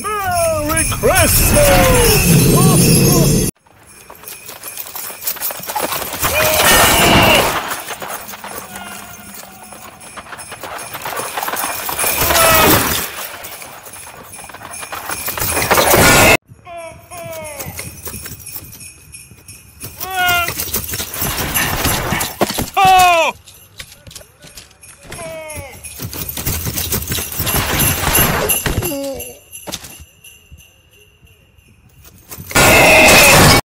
Merry Christmas!